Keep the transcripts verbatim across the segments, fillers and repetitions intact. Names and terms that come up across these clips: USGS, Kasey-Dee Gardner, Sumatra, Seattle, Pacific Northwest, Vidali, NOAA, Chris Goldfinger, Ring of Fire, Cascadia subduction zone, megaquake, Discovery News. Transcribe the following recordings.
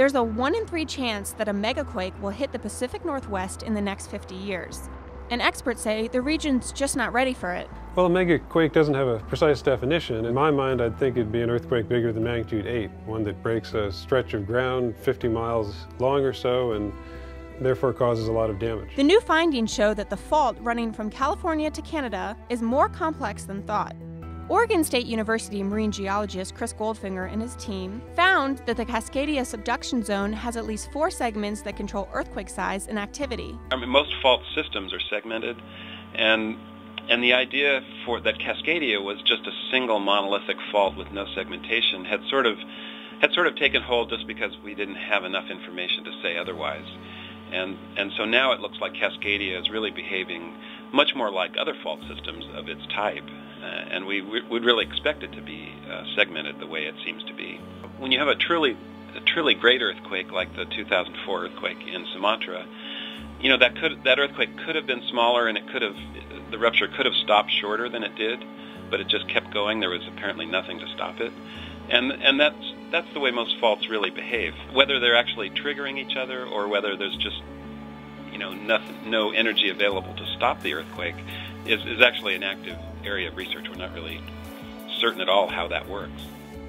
There's a one in three chance that a megaquake will hit the Pacific Northwest in the next fifty years. And experts say the region's just not ready for it. Well, a megaquake doesn't have a precise definition. In my mind, I'd think it'd be an earthquake bigger than magnitude eight, one that breaks a stretch of ground fifty miles long or so, and therefore causes a lot of damage. The new findings show that the fault running from California to Canada is more complex than thought. Oregon State University marine geologist Chris Goldfinger and his team found that the Cascadia subduction zone has at least four segments that control earthquake size and activity. I mean, most fault systems are segmented, and and the idea for that Cascadia was just a single monolithic fault with no segmentation had sort of had sort of taken hold just because we didn't have enough information to say otherwise. And, and so now it looks like Cascadia is really behaving much more like other fault systems of its type, uh, and we would really expect it to be uh, segmented the way it seems to be. When you have a truly, a truly great earthquake like the two thousand four earthquake in Sumatra, you know, that, could, that earthquake could have been smaller, and it could have, the rupture could have stopped shorter than it did, but it just kept going. There was apparently nothing to stop it. And, and that's, that's the way most faults really behave, whether they're actually triggering each other or whether there's just, you know, nothing, no energy available to stop the earthquake is, is actually an active area of research. We're not really certain at all how that works.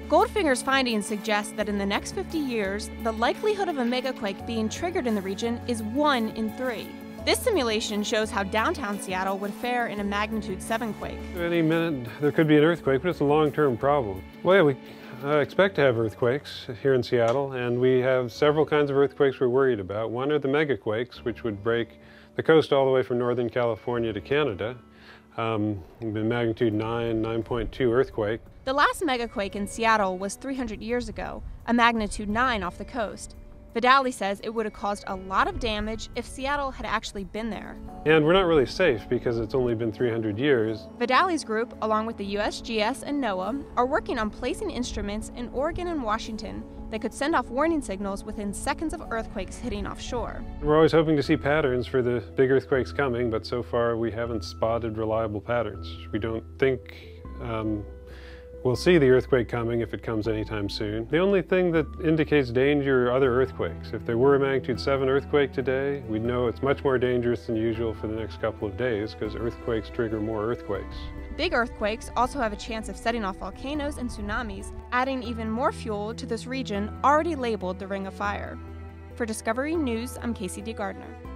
Goldfinger's findings suggest that in the next fifty years, the likelihood of a megaquake being triggered in the region is one in three. This simulation shows how downtown Seattle would fare in a magnitude seven quake. Any minute there could be an earthquake, but it's a long-term problem. Well, yeah, we uh, expect to have earthquakes here in Seattle, and we have several kinds of earthquakes we're worried about. One are the megaquakes, which would break the coast all the way from Northern California to Canada. Um, magnitude nine, nine point two earthquake. The last megaquake in Seattle was three hundred years ago, a magnitude nine off the coast. Vidali says it would have caused a lot of damage if Seattle had actually been there. And we're not really safe because it's only been three hundred years. Vidali's group, along with the U S G S and NOAA, are working on placing instruments in Oregon and Washington that could send off warning signals within seconds of earthquakes hitting offshore. We're always hoping to see patterns for the big earthquakes coming, but so far we haven't spotted reliable patterns. We don't think um, We'll see the earthquake coming if it comes anytime soon. The only thing that indicates danger are other earthquakes. If there were a magnitude seven earthquake today, we'd know it's much more dangerous than usual for the next couple of days because earthquakes trigger more earthquakes. Big earthquakes also have a chance of setting off volcanoes and tsunamis, adding even more fuel to this region already labeled the Ring of Fire. For Discovery News, I'm Kasey-Dee Gardner.